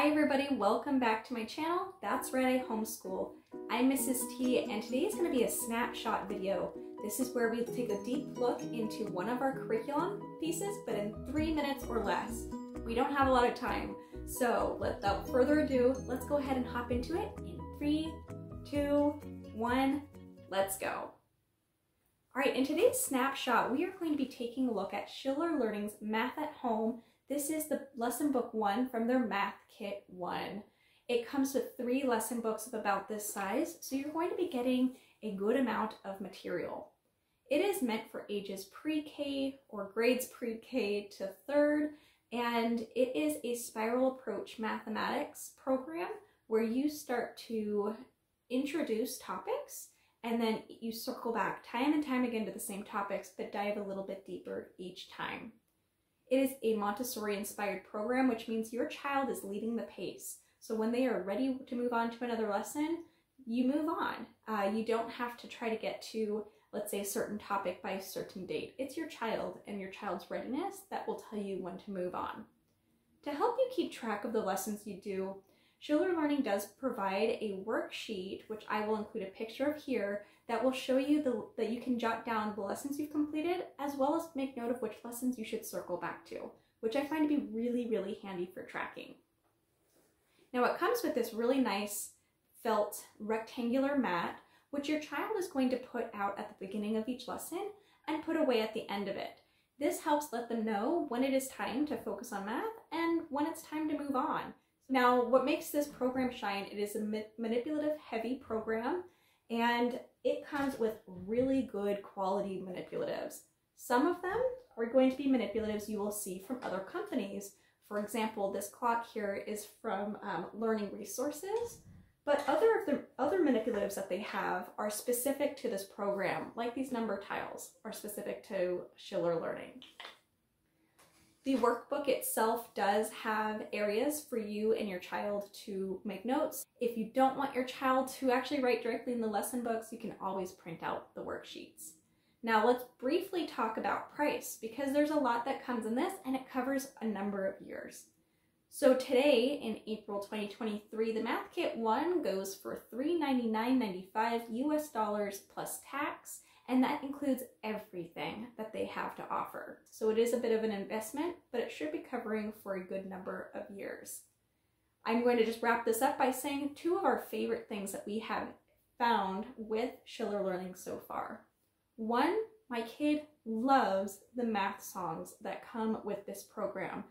Hi everybody, welcome back to my channel, That's Right, I Homeschool. I'm Mrs. T and today is going to be a snapshot video. This is where we take a deep look into one of our curriculum pieces, but in 3 minutes or less. We don't have a lot of time, so without further ado, let's go ahead and hop into it in 3, 2, 1, let's go. All right, in today's snapshot, we are going to be taking a look at Schiller Learning's Math at Home. This is the lesson book 1 from their Math Kit 1. It comes with 3 lesson books of about this size, so you're going to be getting a good amount of material. It is meant for ages pre-K or grades pre-K to 3rd, and it is a spiral approach mathematics program where you start to introduce topics and then you circle back time and time again to the same topics, but dive a little bit deeper each time. It is a Montessori-inspired program, which means your child is leading the pace. So when they are ready to move on to another lesson, you move on. You don't have to try to get to, let's say, a certain topic by a certain date. It's your child and your child's readiness that will tell you when to move on. To help you keep track of the lessons you do, Schiller Learning does provide a worksheet, which I will include a picture of here, that will show you that you can jot down the lessons you've completed, as well as make note of which lessons you should circle back to, which I find to be really, really handy for tracking. Now it comes with this really nice felt rectangular mat, which your child is going to put out at the beginning of each lesson and put away at the end of it. This helps let them know when it is time to focus on math and when it's time to move on. Now, what makes this program shine, it is a manipulative heavy program, and it comes with really good quality manipulatives. Some of them are going to be manipulatives you will see from other companies. For example, this clock here is from Learning Resources, but other manipulatives that they have are specific to this program, like these number tiles are specific to Schiller Learning. The workbook itself does have areas for you and your child to make notes. If you don't want your child to actually write directly in the lesson books, you can always print out the worksheets. Now let's briefly talk about price, because there's a lot that comes in this and it covers a number of years. So today in April 2023, the Math Kit 1 goes for $399.95 US dollars plus tax. And that includes everything that they have to offer. So it is a bit of an investment, but it should be covering for a good number of years. I'm going to just wrap this up by saying 2 of our favorite things that we have found with Schiller Learning so far. 1, my kid loves the math songs that come with this program.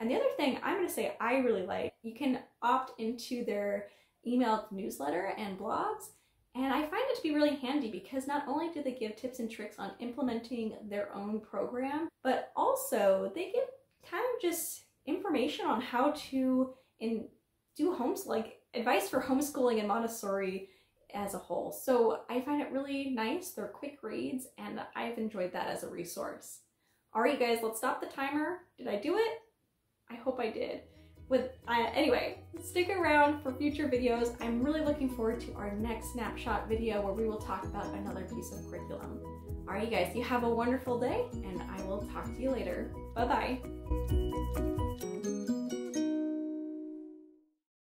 And the other thing I'm going to say I really like, you can opt into their email newsletter and blogs. And I find it to be really handy because not only do they give tips and tricks on implementing their own program, but also they give kind of just information on how to do advice for homeschooling and Montessori as a whole. So I find it really nice. They're quick reads and I've enjoyed that as a resource. All right, guys, let's stop the timer. Did I do it? I hope I did. Anyway, stick around for future videos. I'm really looking forward to our next snapshot video where we will talk about another piece of curriculum. All right, you guys, you have a wonderful day and I will talk to you later. Bye-bye.